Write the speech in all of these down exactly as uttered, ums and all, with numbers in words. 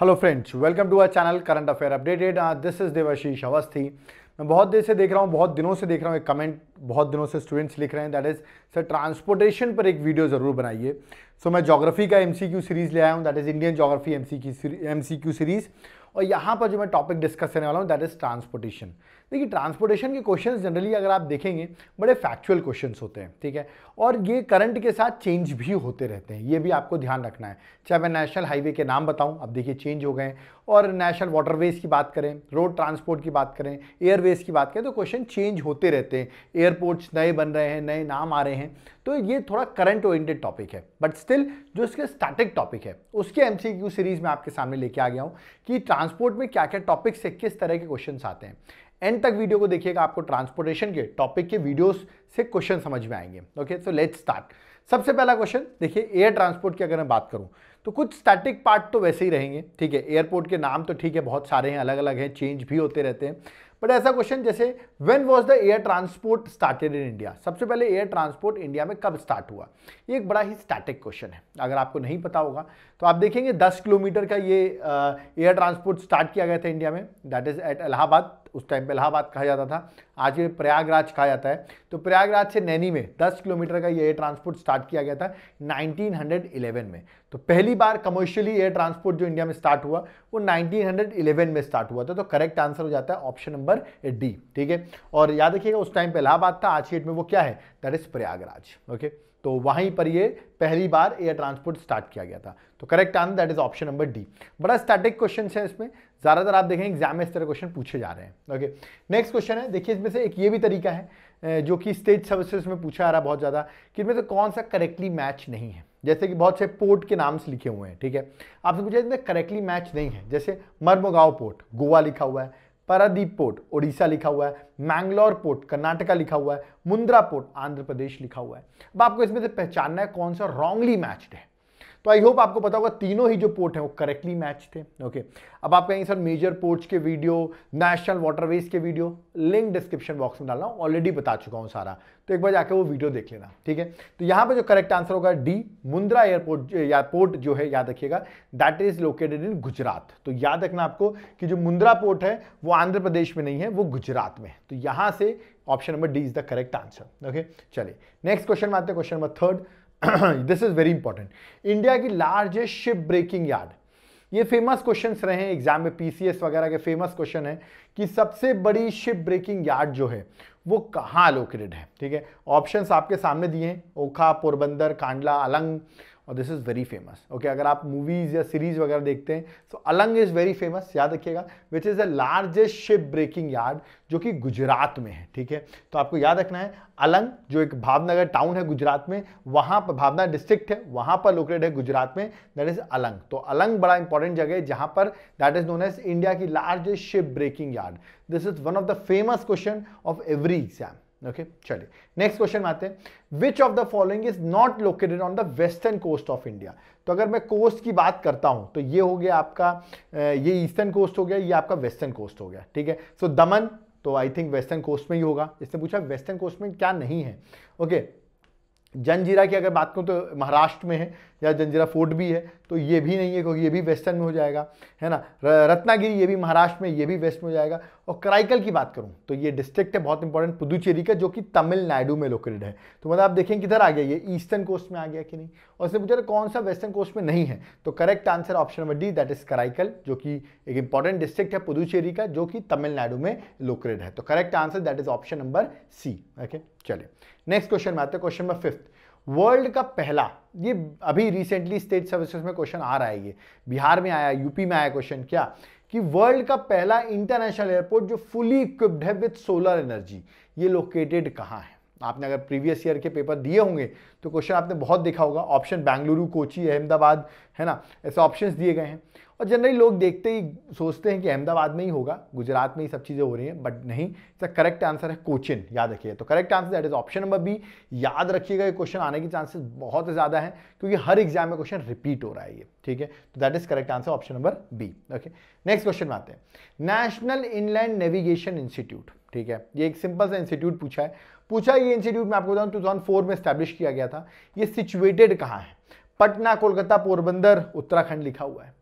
Hello friends, welcome to our channel current affair updated. This is Devashish Awasthi. मैं बहुत देर से देख रहा हूँ, बहुत दिनों से देख रहा हूँ एक कमेंट, बहुत दिनों से स्टूडेंट्स लिख रहे हैं दैट इज़ सर ट्रांसपोर्टेशन पर एक वीडियो ज़रूर बनाइए। सो so, मैं ज्योग्राफी का एमसीक्यू सीरीज़ ले आया हूँ, that is Indian geography MCQ series, और यहाँ पर जो मैं टॉपिक डिस्कस करने वाला हूँ दैट इज़ ट्रांसपोर्टेशन। देखिए, ट्रांसपोर्टेशन के क्वेश्चंस जनरली अगर आप देखेंगे बड़े फैक्चुअल क्वेश्चंस होते हैं, ठीक है, और ये करंट के साथ चेंज भी होते रहते हैं, ये भी आपको ध्यान रखना है। चाहे मैं नेशनल हाईवे के नाम बताऊं, अब देखिए चेंज हो गए, और नेशनल वाटरवेज की बात करें, रोड ट्रांसपोर्ट की बात करें, एयरवेज की बात करें, तो क्वेश्चन चेंज होते रहते हैं। एयरपोर्ट्स नए बन रहे हैं, नए नाम आ रहे हैं, तो ये थोड़ा करंट ओरिएंटेड टॉपिक है, बट स्टिल जो इसके स्टैटिक टॉपिक है उसके एमसीक्यू सीरीज़ में आपके सामने लेके आ गया हूँ कि ट्रांसपोर्ट में क्या क्या टॉपिक्स से किस तरह के क्वेश्चन आते हैं। एंड तक वीडियो को देखिएगा, आपको ट्रांसपोर्टेशन के टॉपिक के वीडियोस से क्वेश्चन समझ में आएंगे। Okay, so let's start. सबसे पहला क्वेश्चन देखिए, एयर ट्रांसपोर्ट की अगर मैं बात करूं तो कुछ स्टैटिक पार्ट तो वैसे ही रहेंगे, ठीक है। एयरपोर्ट के नाम तो ठीक है बहुत सारे हैं, अलग अलग हैं, चेंज भी होते रहते हैं, बट ऐसा क्वेश्चन जैसे when was the air transport started in India, सबसे पहले एयर ट्रांसपोर्ट इंडिया में कब स्टार्ट हुआ, ये एक बड़ा ही स्टैटिक क्वेश्चन है। अगर आपको नहीं पता होगा तो आप देखेंगे दस किलोमीटर का ये एयर ट्रांसपोर्ट स्टार्ट किया गया था इंडिया में, दैट इज़ एट इलाहाबाद। उस टाइम पे इलाहाबाद कहा जाता था, आज ये प्रयागराज कहा जाता है। तो प्रयागराज से नैनी में दस किलोमीटर का ये एयर ट्रांसपोर्ट स्टार्ट किया गया था नाइनटीन हंड्रेड इलेवन में। तो पहली बार कमर्शियली एयर ट्रांसपोर्ट जो इंडिया में स्टार्ट हुआ वो नाइनटीन हंड्रेड इलेवन में स्टार्ट हुआ था। तो करेक्ट आंसर हो जाता है ऑप्शन नंबर डी, ठीक है। और याद रखिएगा उस टाइम पे इलाहाबाद था, आज डेट में वो क्या है, दैट इज प्रयागराज। ओके, तो वहीं पर ये पहली बार एयर ट्रांसपोर्ट स्टार्ट किया गया था। तो correct answer that is option number D. बड़ा स्टैटिक क्वेश्चन है, इसमें ज़्यादातर आप देखें एग्जाम में इस तरह क्वेश्चन पूछे जा रहे हैं। ओके, नेक्स्ट क्वेश्चन है, देखिए इसमें से एक ये भी तरीका है जो कि स्टेट सर्विसेज में पूछा आ रहा है बहुत ज़्यादा, कि इनमें से कौन सा करेक्टली मैच नहीं है। जैसे कि बहुत से पोर्ट के नाम्स लिखे हुए हैं, ठीक है, आपसे पूछा इसमें करेक्टली मैच नहीं है। जैसे मरमोगाव पोर्ट गोवा लिखा हुआ है, पारादीप पोर्ट ओडिशा लिखा हुआ है, मैंगलोर पोर्ट कर्नाटका लिखा हुआ है, मुन्द्रा पोर्ट आंध्र प्रदेश लिखा हुआ है। अब आपको इसमें से पहचानना है कौन सा रॉन्गली मैच्ड है। तो आई होप आपको पता होगा तीनों ही जो पोर्ट हैं वो करेक्टली मैच थे। ओके, अब आप कहेंगे सर मेजर पोर्ट्स के वीडियो, नेशनल वाटरवेज के वीडियो, लिंक डिस्क्रिप्शन बॉक्स में डालना, ऑलरेडी बता चुका हूँ सारा, तो एक बार जाकर वो वीडियो देख लेना, ठीक है। तो यहाँ पे जो करेक्ट आंसर होगा डी, मुन्द्रा एयरपोर्ट या पोर्ट जो है, याद रखिएगा that is located in Gujarat. तो याद रखना आपको कि जो मुन्द्रा पोर्ट है वो आंध्र प्रदेश में नहीं है, वो गुजरात में है। तो यहाँ से option number D is the correct answer. Okay, चलिए नेक्स्ट क्वेश्चन में आते हैं, question number third. This is very important, India की लार्जेस्ट शिप ब्रेकिंग यार्ड। ये फेमस क्वेश्चंस रहे हैं एग्जाम में, पीसीएस वगैरह के फेमस क्वेश्चन है कि सबसे बड़ी शिप ब्रेकिंग यार्ड जो है वो कहाँ लोकेटेड है, ठीक है। ऑप्शंस आपके सामने दिए हैं, ओखा, पोरबंदर, कांडला, अलंग, और this is very famous. Okay, अगर आप मूवीज़ या सीरीज़ वगैरह देखते हैं तो अलंग इज़ वेरी फेमस, याद रखिएगा, which is the largest ship breaking yard जो कि गुजरात में है, ठीक है। तो आपको याद रखना है अलंग जो एक भावनगर टाउन है गुजरात में, वहाँ पर भावनगर डिस्ट्रिक्ट है, वहाँ पर लोकेटेड है गुजरात में, दैट इज़ अलंग। तो अलंग बड़ा इंपॉर्टेंट जगह है जहाँ पर that is known as India की largest ship breaking yard. This is one of the famous question of every exam. Okay, चलिए नेक्स्ट क्वेश्चन में आते हैं, which of the following is not located on the western coast of India. तो अगर मैं coast की बात करता हूं तो ये हो गया आपका, ये ईस्टर्न कोस्ट हो गया, ये आपका वेस्टर्न कोस्ट हो गया, ठीक है। सो so, दमन तो आई थिंक वेस्टर्न कोस्ट में ही होगा, इसने पूछा वेस्टर्न कोस्ट में क्या नहीं है। ओके, जंजीरा की अगर बात करूँ तो महाराष्ट्र में है, या जंजीरा फोर्ट भी है, तो ये भी नहीं है क्योंकि ये भी वेस्टर्न में हो जाएगा, है ना। रत्नागिरी ये भी महाराष्ट्र में, ये भी वेस्ट में हो जाएगा। और कराईकल की बात करूँ तो ये डिस्ट्रिक्ट है बहुत इंपॉर्टेंट पुदुचेरी का, जो कि तमिलनाडु में लोकेटेड है। तो मतलब आप देखें किधर आ गया, ये ईस्टर्न कोस्ट में आ गया कि नहीं, और उसने पूछा कौन सा वेस्टर्न कोस्ट में नहीं है। तो correct answer option number D that is Karaikal, जो कि एक इंपॉर्टेंट डिस्ट्रिक्ट है पुदुचेरी का, जो कि तमिलनाडु में लोकेटेड है। तो correct answer that is option number C. Okay, चलिए नेक्स्ट क्वेश्चन में आते हैं, क्वेश्चन नंबर फिफ्थ। वर्ल्ड का पहला, ये अभी रिसेंटली स्टेट सर्विसेज में क्वेश्चन आ रहा है, ये बिहार में आया, यूपी में आया क्वेश्चन, क्या कि वर्ल्ड का पहला इंटरनेशनल एयरपोर्ट जो फुली इक्विप्ड है विद सोलर एनर्जी, ये लोकेटेड कहाँ है। आपने अगर प्रीवियस ईयर के पेपर दिए होंगे तो क्वेश्चन आपने बहुत देखा होगा, ऑप्शन बेंगलुरु, कोची, अहमदाबाद, है ना, ऐसे ऑप्शंस दिए गए हैं। और जनरली लोग देखते ही सोचते हैं कि अहमदाबाद में ही होगा, गुजरात में ही सब चीज़ें हो रही हैं, बट नहीं, इसका करेक्ट आंसर है कोचिन, याद रखिएगा। तो correct answer that is option number B. याद रखिएगा ये क्वेश्चन आने के चांसेस बहुत ज़्यादा हैं क्योंकि हर एग्जाम में क्वेश्चन रिपीट हो रहा है ये, ठीक है। तो that is correct answer option number B. Okay, next question में आते हैं, नेशनल इनलैंड नेविगेशन इंस्टीट्यूट, ठीक है, ये एक सिंपल सा इंस्टीट्यूट पूछा है। पूछा ये इंस्टीट्यूट मैं आपको बताऊँ टू थाउजेंड फोर में स्टैब्लिश किया गया था, ये सिचुएटेड कहाँ है। पटना, कोलकाता, पोरबंदर, उत्तराखंड लिखा हुआ है।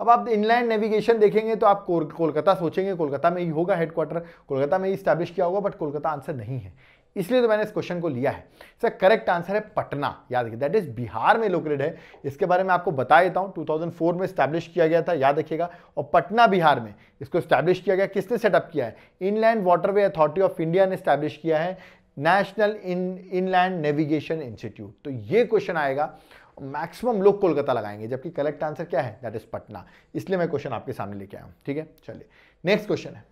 अब आप इनलैंड नेविगेशन देखेंगे तो आप कोलकाता सोचेंगे, कोलकाता में ही होगा हेडक्वार्टर, कोलकाता में ही इस्टेब्लिश किया होगा, बट कोलकाता आंसर नहीं है, इसलिए तो मैंने इस क्वेश्चन को लिया है। सर करेक्ट आंसर है पटना, याद रखिए, दैट इज बिहार में लोकेटेड है। इसके बारे में आपको बता देता हूँ, दो हज़ार चार में स्टैब्लिश किया गया था, याद रखिएगा, और पटना बिहार में इसको स्टैब्लिश किया गया। किसने सेटअप किया है? Inland waterway authority of India ने स्टैब्लिश किया है, national in inland navigation institute. तो ये क्वेश्चन आएगा, मैक्सिमम लोग कोलकाता लगाएंगे, जबकि करेक्ट आंसर क्या है? दैट इज पटना, इसलिए मैं क्वेश्चन आपके सामने लेके आया हूँ। ठीक है, चलिए नेक्स्ट क्वेश्चन है,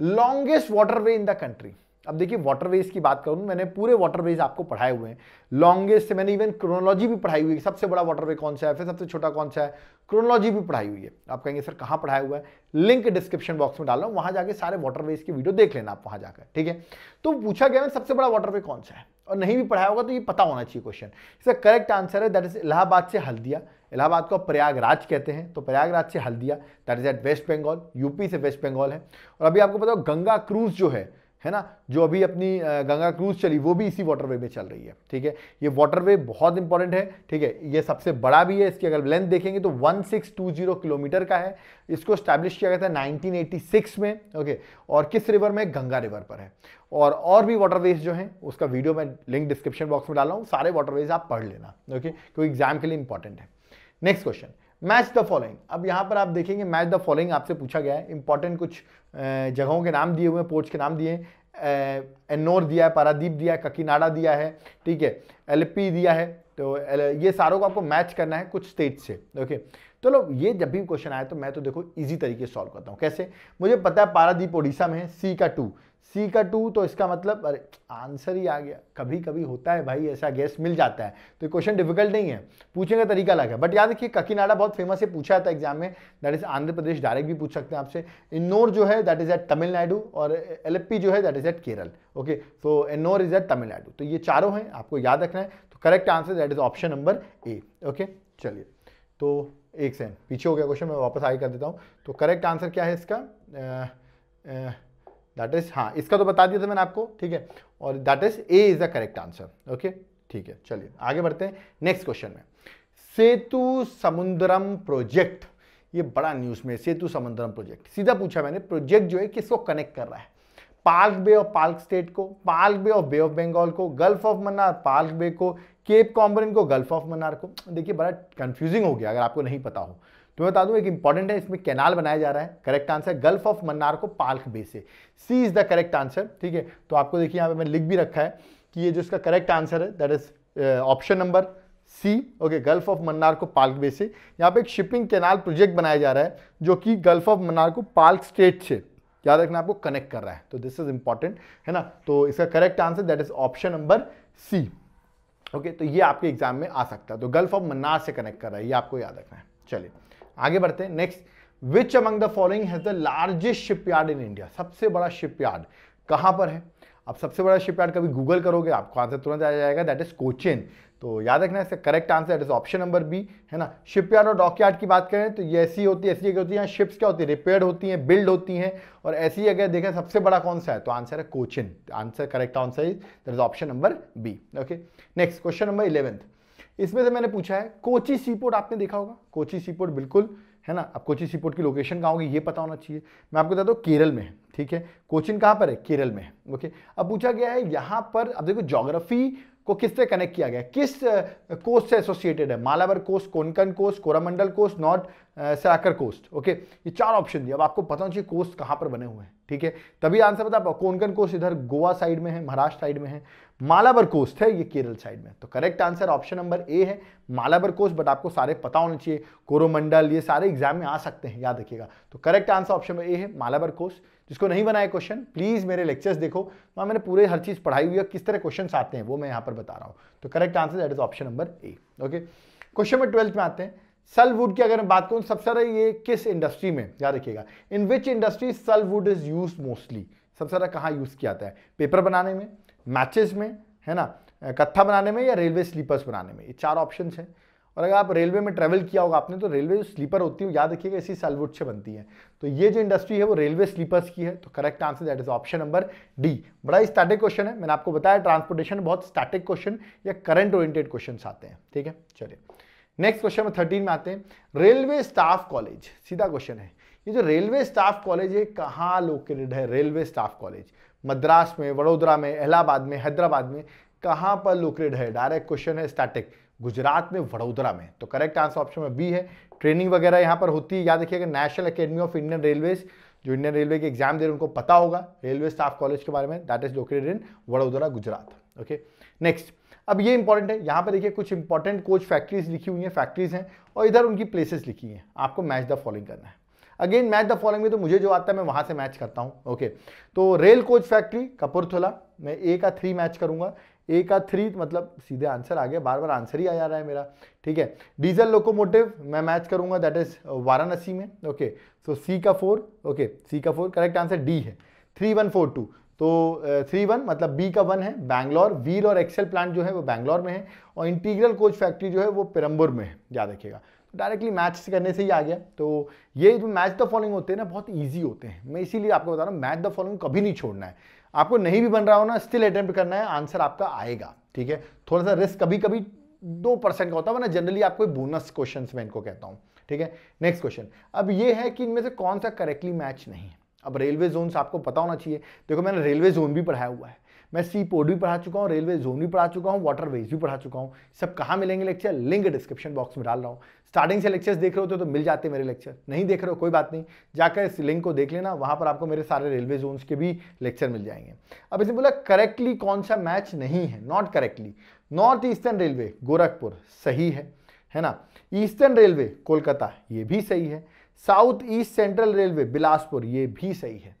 longest waterway in the country. अब देखिए वाटरवेज की बात करूँ, मैंने पूरे वाटरवेज आपको पढ़ाए हुए हैं, लॉन्गेस्ट से मैंने इवन क्रोनोलॉजी भी पढ़ाई हुई है, सबसे बड़ा वाटरवे कौन सा है, फिर सबसे छोटा कौन सा है, क्रोनोलॉजी भी पढ़ाई हुई है। आप कहेंगे सर कहाँ पढ़ाया हुआ है, लिंक डिस्क्रिप्शन बॉक्स में डाल रहा हूँ, वहाँ जाके सारे वाटरवेज की वीडियो देख लेना आप वहाँ जाकर। ठीक है, तो पूछा गया ना सबसे बड़ा वाटरवे कौन सा है, और नहीं भी पढ़ाया होगा तो ये पता होना चाहिए क्वेश्चन। इसका करेक्ट आंसर है दैट इज इलाहाबाद से हल्दिया, इलाहाबाद को प्रयागराज कहते हैं, तो प्रयागराज से Haldia, that is at waste Bengal, UP से वेस्ट बंगाल है। और अभी आपको पता हो गंगा क्रूज जो है है ना, जो अभी अपनी गंगा क्रूज चली, वो भी इसी वाटरवे में चल रही है। ठीक है, ये वाटरवे बहुत इंपॉर्टेंट है। ठीक है, ये सबसे बड़ा भी है, इसकी अगर लेंथ देखेंगे तो सोलह सौ बीस किलोमीटर का है। इसको स्टैब्लिश किया गया था नाइनटीन एटी सिक्स में। ओके, और किस रिवर में? गंगा रिवर पर है। और और भी वाटरवेज जो हैं उसका वीडियो मैं लिंक डिस्क्रिप्शन बॉक्स में डाला हूँ, सारे वाटरवेज आप पढ़ लेना। ओके, क्योंकि एग्जाम के लिए इंपॉर्टेंट है। Next question, match the following. अब यहाँ पर आप देखेंगे मैच द फॉलोइंग आपसे पूछा गया है, इंपॉर्टेंट कुछ जगहों के नाम दिए हुए हैं, पोर्ट्स के नाम दिए हैं, इन्नोर दिया है, पारादीप दिया है, काकीनाडा दिया है, ठीक है, एल पी दिया है। तो ये सारों को आपको मैच करना है कुछ स्टेट से। ओके, चलो तो ये जब भी क्वेश्चन आए तो मैं तो देखो इजी तरीके से सॉल्व करता हूँ। कैसे? मुझे पता है पारादीप उड़ीसा में है, सी का टू, सी का टू, तो इसका मतलब अरे आंसर ही आ गया। कभी कभी होता है भाई, ऐसा गैस मिल जाता है, तो क्वेश्चन डिफिकल्ट नहीं है, पूछने का तरीका अलग है। बट याद रखिए काकीनाडा बहुत फेमस है, पूछा था एग्जाम में, that is Andhra Pradesh, direct भी पूछ सकते हैं आपसे। इन्नोर जो है दैट इज एट तमिलनाडु, और एलपी जो है that is at Kerala. Okay, so Ennore is at Tamil Nadu, तो ये चारों हैं, आपको याद रखना है। तो correct answer that is option number A. Okay, चलिए तो एक सेकंड पीछे हो गया क्वेश्चन, मैं वापस आगे कर देता हूँ। तो करेक्ट आंसर क्या है इसका? दैट इज, हाँ इसका तो बता दिया था मैंने आपको, ठीक है, और that is A is the correct answer. Okay, ठीक है, चलिए आगे बढ़ते हैं नेक्स्ट क्वेश्चन में। सेतु समुद्रम प्रोजेक्ट, ये बड़ा न्यूज़ में, सेतु समुद्रम प्रोजेक्ट, सीधा पूछा मैंने, प्रोजेक्ट जो है किसको कनेक्ट कर रहा है? पाल्क बे और पाल्क स्ट्रेट को, पाल्क बे और बे ऑफ बंगाल को, gulf of Mannar Palk bay को, केप कोमोरिन को, गल्फ ऑफ मन्नार को। देखिए बड़ा कंफ्यूजिंग हो गया अगर आपको नहीं पता हो तो बता दूं, एक इंपॉर्टेंट है, इसमें कैनाल बनाया जा रहा है। Correct answer gulf of Mannar को पाल्क बे से, C is the correct answer. ठीक है, तो आपको देखिए यहाँ पे मैंने लिख भी रखा है कि ये जो इसका करेक्ट आंसर है that is option number C. Okay, gulf of Mannar को पाल्क बे से। यहाँ पे एक शिपिंग कैनाल प्रोजेक्ट बनाया जा रहा है जो कि गल्फ ऑफ मन्नार को पाल्क स्ट्रेट से, याद रखना, आपको कनेक्ट कर रहा है, तो दिस इज इंपॉर्टेंट है ना। तो इसका correct answer that is option number C. Okay, तो ये आपके एग्जाम में आ सकता है, तो गल्फ ऑफ मन्नार से कनेक्ट कर रहा है, ये आपको याद रखना है। चलिए आगे बढ़ते हैं next, which among the following has the largest shipyard in India. सबसे बड़ा शिपयार्ड कहाँ पर है? अब सबसे बड़ा शिपयार्ड कभी गूगल करोगे आपको आंसर तुरंत आ जाएगा, दैट इज कोचिन, तो याद रखना है इसका correct answer that is option number B, है ना। शिपयार्ड और डॉकयार्ड की बात करें तो ये ऐसी होती है, ऐसी होती है, शिप्स क्या होती है, रिपेयर्ड होती हैं, बिल्ड होती हैं, और ऐसी अगर देखें सबसे बड़ा कौन सा है तो आंसर है Cochin. Answer correct answer is that is option number B. Okay, next question number eleventh, इसमें से मैंने पूछा है कोची सीपोर्ट, आपने देखा होगा कोची सीपोर्ट, बिल्कुल है ना। अब कोची सीपोर्ट की लोकेशन कहाँ होगी ये पता होना चाहिए, मैं आपको बता दूँ केरल में है, ठीक है। कोचिन कहाँ पर है? केरल में है। ओके, अब पूछा गया है यहाँ पर, अब देखो ज्योग्राफी को किससे कनेक्ट किया गया, किस कोस्ट से एसोसिएटेड है, Malabar coast, Konkan coast, Coromandel coast, north सराकर coast. Okay, ये चार ऑप्शन दिया, अब आपको पता होना चाहिए कोस्ट कहाँ पर बने हुए हैं, ठीक है, तभी आंसर बता पाओ। कोंकण कोस्ट इधर गोवा साइड में है, महाराष्ट्र साइड में है, मालाबर कोस्ट है ये केरल साइड में, तो correct answer option number A है मालाबर कोस्ट, बट आपको सारे पता होने चाहिए, कोरोमंडल, ये सारे एग्जाम में आ सकते हैं, याद रखिएगा। तो correct answer option number A है मालाबर कोस्ट। जिसको नहीं बनाया क्वेश्चन प्लीज मेरे लेक्चर्स देखो, वहाँ मैंने पूरे हर चीज पढ़ाई हुई है, किस तरह क्वेश्चन आते हैं वो मैं यहाँ पर बता रहा हूँ। तो correct answer that is option number A. Okay, question number twelfth में आते हैं, सलवुड की अगर मैं बात करूँ सबसे ज्यादा ये किस इंडस्ट्री में, याद रखिएगा, in which industry सलवुड is use mostly, सबसे ज्यादा कहाँ यूज किया जाता है, पेपर बनाने में, मैचेस में, है ना, कत्था बनाने में, या रेलवे स्लीपर्स बनाने में, ये चार ऑप्शंस हैं। और अगर आप रेलवे में ट्रैवल किया होगा आपने तो रेलवे स्लीपर होती है, याद रखिएगा, इसी सलवुड से बनती है, तो ये जो इंडस्ट्री है वो रेलवे स्लीपर्स की है, तो correct answer that is option number D. बड़ा स्टैटिक क्वेश्चन है, मैंने आपको बताया ट्रांसपोर्टेशन बहुत स्टैटिक क्वेश्चन या करंट ओरिएंटेड क्वेश्चन आते हैं, ठीक है। चलिए नेक्स्ट क्वेश्चन में थर्टीन में आते हैं, रेलवे स्टाफ कॉलेज। सीधा क्वेश्चन है, ये जो रेलवे स्टाफ कॉलेज है कहाँ लोकेटेड है? रेलवे स्टाफ कॉलेज मद्रास में, वडोदरा में, इलाहाबाद में, हैदराबाद में, कहाँ पर लोकेटेड है? डायरेक्ट क्वेश्चन है, स्टैटिक गुजरात में, वडोदरा में। तो करेक्ट आंसर ऑप्शन में बी है। ट्रेनिंग वगैरह यहाँ पर होती है, याद रखिएगा national academy of Indian railways, जो इंडियन रेलवे के एग्जाम दे रहे हैं उनको पता होगा रेलवे स्टाफ कॉलेज के बारे में, that is located in Vadodara Gujarat. Okay next, अब ये इंपॉर्टेंट है, यहाँ पर देखिए कुछ इंपॉर्टेंट कोच फैक्ट्रीज लिखी हुई हैं, फैक्ट्रीज हैं और इधर उनकी प्लेसेस लिखी हैं। आपको मैच द फॉलोइंग करना है। अगेन मैच द फॉलोइंग में तो मुझे जो आता है मैं वहाँ से मैच करता हूँ। ओके तो रेल कोच फैक्ट्री कपूरथला, मैं ए का थ्री मैच करूँगा, ए का थ्री मतलब सीधे आंसर आ गया, बार बार आंसर ही आ जा रहा है मेरा, ठीक है। डीजल लोकोमोटिव मैं मैच करूँगा, दैट इज वाराणसी में। ओके सो सी का फोर, ओके सी का फोर, करेक्ट आंसर डी है। थ्री वन फोर टू, तो थ्री वन मतलब बी का वन है, बैंगलोर। वीर और एक्सेल प्लांट जो है वो बैंगलोर में है और इंटीग्रल कोच फैक्ट्री जो है वो पेरम्बूर में है, याद रखिएगा। डायरेक्टली मैच करने से ही आ गया। तो ये जो मैच द फॉलोइंग होते हैं ना बहुत इजी होते हैं, मैं इसीलिए आपको बता रहा हूँ मैच द फॉलोइंग कभी नहीं छोड़ना है। आपको नहीं भी बन रहा हो ना स्टिल अटेम्प्ट करना है, आंसर आपका आएगा, ठीक है। थोड़ा सा रिस्क कभी कभी दो परसेंट का होता है, वरना जनरली आपको बोनस क्वेश्चन मैं इनको कहता हूँ, ठीक है। नेक्स्ट क्वेश्चन, अब ये है कि इनमें से कौन सा करेक्टली मैच नहीं है। अब रेलवे जोन्स आपको पता होना चाहिए, देखो मैंने रेलवे जोन भी पढ़ाया हुआ है, मैं सी पोर्ट भी पढ़ा चुका हूँ, रेलवे जोन भी पढ़ा चुका हूँ, वाटरवेज भी पढ़ा चुका हूँ। सब कहाँ मिलेंगे लेक्चर? लिंक डिस्क्रिप्शन बॉक्स में डाल रहा हूँ। स्टार्टिंग से लेक्चर्स देख रहे होते तो मिल जाते मेरे लेक्चर, नहीं देख रहे हो कोई बात नहीं, जाकर इस लिंक को देख लेना, वहाँ पर आपको मेरे सारे रेलवे जोन्स के भी लेक्चर मिल जाएंगे। अब इसने बोला करेक्टली कौन सा मैच नहीं है, not correctly. North eastern railway Gorakhpur सही है, है ना। ईस्टर्न रेलवे कोलकाता ये भी सही है। South east central railway Bilaspur ये भी सही है।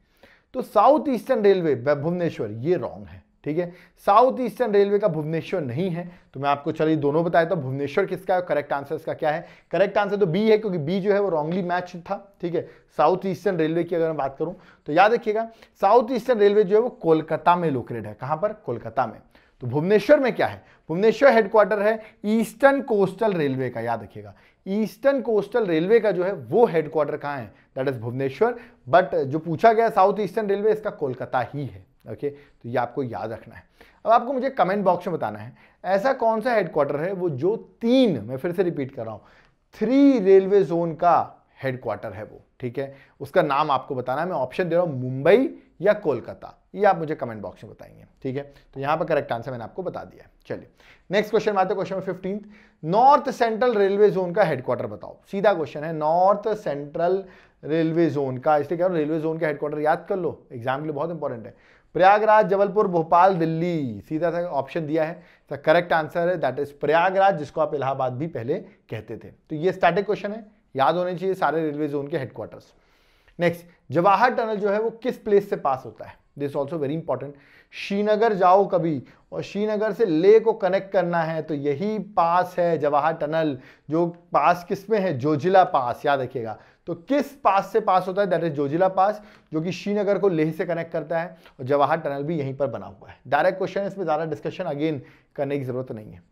तो साउथ ईस्टर्न रेलवे भुवनेश्वर ये रॉन्ग है, ठीक है। साउथ ईस्टर्न रेलवे का भुवनेश्वर नहीं है, तो मैं आपको चलिए दोनों बताया था। भुवनेश्वर किसका है, करेक्ट आंसर इसका क्या है? करेक्ट आंसर तो बी है, क्योंकि बी जो है वो रॉन्गली मैच था, ठीक है। साउथ ईस्टर्न रेलवे की अगर मैं बात करूं तो याद रखिएगा साउथ ईस्टर्न रेलवे जो है वो कोलकाता में लोकेटेड है। कहाँ पर? कोलकाता में। तो भुवनेश्वर में क्या है? भुवनेश्वर हेडक्वार्टर है ईस्टर्न कोस्टल रेलवे का, याद रखिएगा। ईस्टर्न कोस्टल रेलवे का जो है वो हेडक्वार्टर कहाँ है? That is Bhubaneswar. बट जो पूछा गया साउथ ईस्टर्न रेलवे, इसका कोलकाता ही है। ओके तो ये आपको याद रखना है। अब आपको मुझे कमेंट बॉक्स में बताना है ऐसा कौन सा हेडक्वार्टर है वो जो तीन, मैं फिर से रिपीट कर रहा हूँ, थ्री रेलवे जोन का हेडक्वार्टर है वो, ठीक है। उसका नाम आपको बताना है, मैं ऑप्शन दे रहा हूँ मुंबई या कोलकाता, ये आप मुझे कमेंट बॉक्स में बताएंगे, ठीक है। तो यहाँ पर करेक्ट आंसर मैंने आपको बता दिया है। चलिए नेक्स्ट क्वेश्चन में आते हैं, क्वेश्चन में fifteen, north central railway zone का हेडक्वार्टर बताओ। सीधा क्वेश्चन है, नॉर्थ सेंट्रल रेलवे जोन का, इसलिए कह रहा हूँ रेलवे जोन का हेडक्वार्टर याद कर लो, एग्जाम के लिए बहुत इंपॉर्टेंट है। प्रयागराज, जबलपुर, भोपाल, दिल्ली, सीधा सा ऑप्शन दिया है। करेक्ट आंसर है दैट इज प्रयागराज, जिसको आप इलाहाबाद भी पहले कहते थे। तो ये स्टैटिक क्वेश्चन है, याद होने चाहिए सारे रेलवे जोन के हेडक्वार्टर्स। नेक्स्ट, जवाहर टनल जो है वो किस प्लेस से पास होता है? This also very important. Srinagar जाओ कभी और श्रीनगर से लेह को कनेक्ट करना है, तो यही पास है जवाहर टनल, जो पास किस में है? जोजिला पास, याद रखिएगा। तो किस पास से पास होता है? दैट इज जोजिला पास, जो कि श्रीनगर को लेह से कनेक्ट करता है और जवाहर टनल भी यहीं पर बना हुआ है। डायरेक्ट क्वेश्चन है, इसमें ज़्यादा डिस्कशन अगेन करने की जरूरत नहीं है।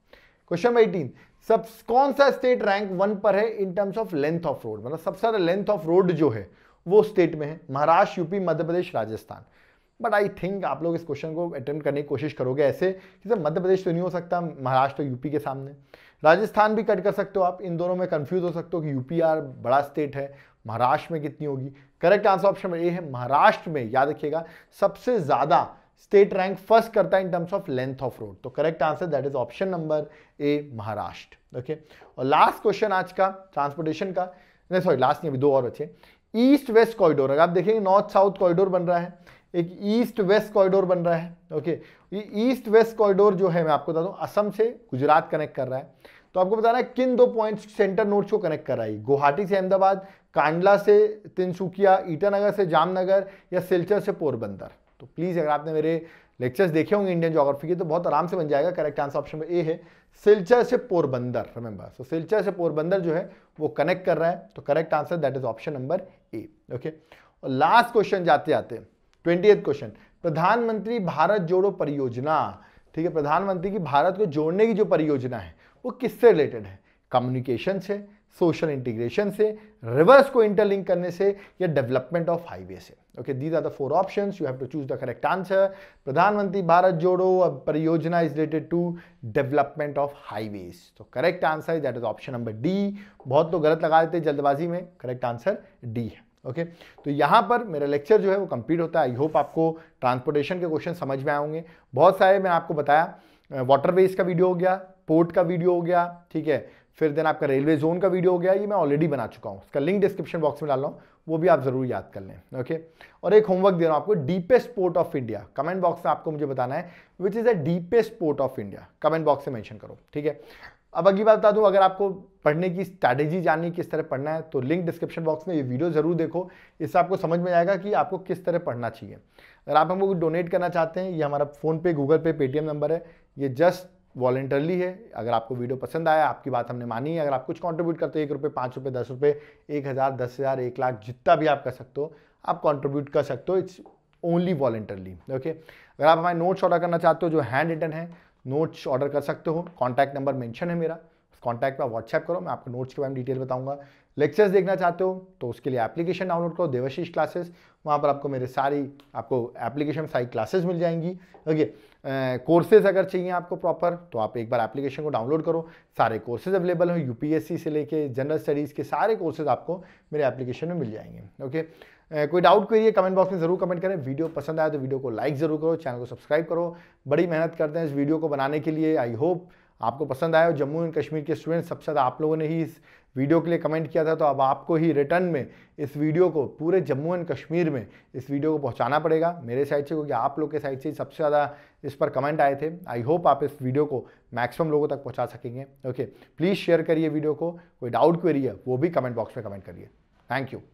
क्वेश्चन नंबर एटीन, सब कौन सा स्टेट रैंक वन पर है in terms of length of road, मतलब सबसे ज़्यादा लेंथ ऑफ रोड जो है वो स्टेट में है? Maharashtra, UP, Madhya Pradesh, Rajasthan. But I think आप लोग इस क्वेश्चन को अटेम्प्ट करने की कोशिश करोगे ऐसे कि सर मध्य प्रदेश तो नहीं हो सकता, महाराष्ट्र और यूपी के सामने, राजस्थान भी कट कर सकते हो आप, इन दोनों में कंफ्यूज हो सकते हो कि यूपी यार बड़ा स्टेट है, महाराष्ट्र में कितनी होगी? करेक्ट आंसर ऑप्शन ए है, महाराष्ट्र में, याद रखिएगा सबसे ज़्यादा स्टेट रैंक फर्स्ट करता है in terms of length of road. तो correct answer that is option number A, Maharashtra. Okay और लास्ट क्वेश्चन आज का ट्रांसपोर्टेशन का, नहीं सॉरी लास्ट नहीं, अभी दो और बचे। ईस्ट वेस्ट कॉरिडोर, अगर आप देखेंगे नॉर्थ साउथ कॉरिडोर बन रहा है, एक ईस्ट वेस्ट कॉरिडोर बन रहा है। ओके ये ईस्ट वेस्ट कॉरिडोर जो है मैं आपको बता दूं असम से गुजरात कनेक्ट कर रहा है, तो आपको बताना है किन दो पॉइंट्स सेंटर नोड्स को कनेक्ट कर रहा है? गुवाहाटी से अहमदाबाद, कांडला से तिनसुकिया, ईटानगर से जामनगर या सिलचर से पोरबंदर। तो प्लीज़ अगर आपने मेरे लेक्चर्स देखे होंगे इंडियन ज्योग्राफी के तो बहुत आराम से बन जाएगा। करेक्ट आंसर ऑप्शन में ए है, सिलचर से पोरबंदर, रिमेंबर। सो सिलचर से पोरबंदर जो है वो कनेक्ट कर रहा है, तो correct answer that is option number A. Okay और लास्ट क्वेश्चन जाते जाते ट्वेंटिएथ क्वेश्चन, प्रधानमंत्री भारत जोड़ो परियोजना, ठीक है। प्रधानमंत्री की भारत को जोड़ने की जो परियोजना है वो किससे रिलेटेड है? कम्युनिकेशन से, सोशल इंटीग्रेशन से, रिवर्स को इंटरलिंक करने से, या डेवलपमेंट ऑफ हाईवे से. Okay, these are the four options. You have to choose the correct answer. प्रधानमंत्री भारत जोड़ो परियोजना is related to development of highways. तो correct answer is that is option number D. बहुत तो गलत लगा देते हैं जल्दबाजी में, करेक्ट आंसर डी है. ओके okay, तो यहाँ पर मेरा लेक्चर जो है वो कंप्लीट होता है. आई होप आपको ट्रांसपोर्टेशन के क्वेश्चन समझ में आए होंगे. बहुत सारे मैंने आपको बताया, वाटरवेज का वीडियो हो गया, पोर्ट का वीडियो हो गया, ठीक है, फिर देन आपका रेलवे जोन का वीडियो हो गया, ये मैं ऑलरेडी बना चुका हूँ, उसका लिंक डिस्क्रिप्शन बॉक्स में डाल रहा हूँ, वो भी आप जरूर याद कर लें. ओके, और एक होमवर्क दे रहा हूँ आपको, deepest port of India. Comment box में आपको मुझे बताना है which is the deepest port of India. Comment box से मेंशन करो, ठीक है. अब अगली बात बता दूं, अगर आपको पढ़ने की स्ट्रैटेजी जाननी, किस तरह पढ़ना है, तो लिंक डिस्क्रिप्शन बॉक्स में ये वीडियो जरूर देखो. इससे आपको समझ में आएगा कि आपको किस तरह पढ़ना चाहिए. अगर आप हमको डोनेट करना चाहते हैं, ये हमारा फ़ोनपे, गूगल पे, पेटीएम नंबर है, ये जस्ट वॉलेंटरली है. अगर आपको वीडियो पसंद आया, आपकी बात हमने मानी है, अगर आप कुछ कॉन्ट्रीब्यूट करते हो, एक रुपये, पाँच रुपये, दस रुपये, एक हज़ार, दस हज़ार, एक लाख, जितना भी आप कर सकते हो आप कॉन्ट्रीब्यूट कर सकते हो. It's only voluntarily. ओके, अगर आप हमारे नोट्स ऑर्डर करना चाहते हो जो हैंड रिटन है, नोट्स ऑर्डर कर सकते हो. कॉन्टैक्ट नंबर मेंशन है मेरा, कॉन्टैक्ट पर व्हाट्सएप करो, मैं आपको नोट्स के बारे में डिटेल बताऊंगा. लेक्चर्स देखना चाहते हो तो उसके लिए एप्लीकेशन डाउनलोड करो, देवाशीष क्लासेस, वहाँ पर आपको मेरे सारी आपको एप्लीकेशन सारी क्लासेस मिल जाएंगी. ओके, कोर्सेज अगर चाहिए आपको प्रॉपर, तो आप एक बार एप्लीकेशन को डाउनलोड करो, सारे कोर्सेज अवेलेबल हैं, यूपीएससी से लेके जनरल स्टडीज़ के सारे कोर्सेज आपको मेरे एप्लीकेशन में मिल जाएंगे. ओके, कोई डाउट करिए कमेंट बॉक्स में ज़रूर कमेंट करें. वीडियो पसंद आया तो वीडियो को लाइक ज़रूर करो, चैनल को सब्सक्राइब करो. बड़ी मेहनत करते हैं इस वीडियो को बनाने के लिए. आई होप आपको पसंद आया. जम्मू एंड कश्मीर के स्टूडेंट्स, सबसे ज़्यादा आप लोगों ने ही इस वीडियो के लिए कमेंट किया था, तो अब आपको ही रिटर्न में इस वीडियो को पूरे जम्मू एंड कश्मीर में इस वीडियो को पहुंचाना पड़ेगा मेरे साइड से, क्योंकि आप लोग के साइड से सबसे ज़्यादा इस पर कमेंट आए थे. आई होप आप इस वीडियो को मैक्सिमम लोगों तक पहुँचा सकेंगे. ओके, प्लीज़ शेयर करिए वीडियो को. कोई डाउट क्वेरी है वो भी कमेंट बॉक्स में कमेंट करिए. Thank you.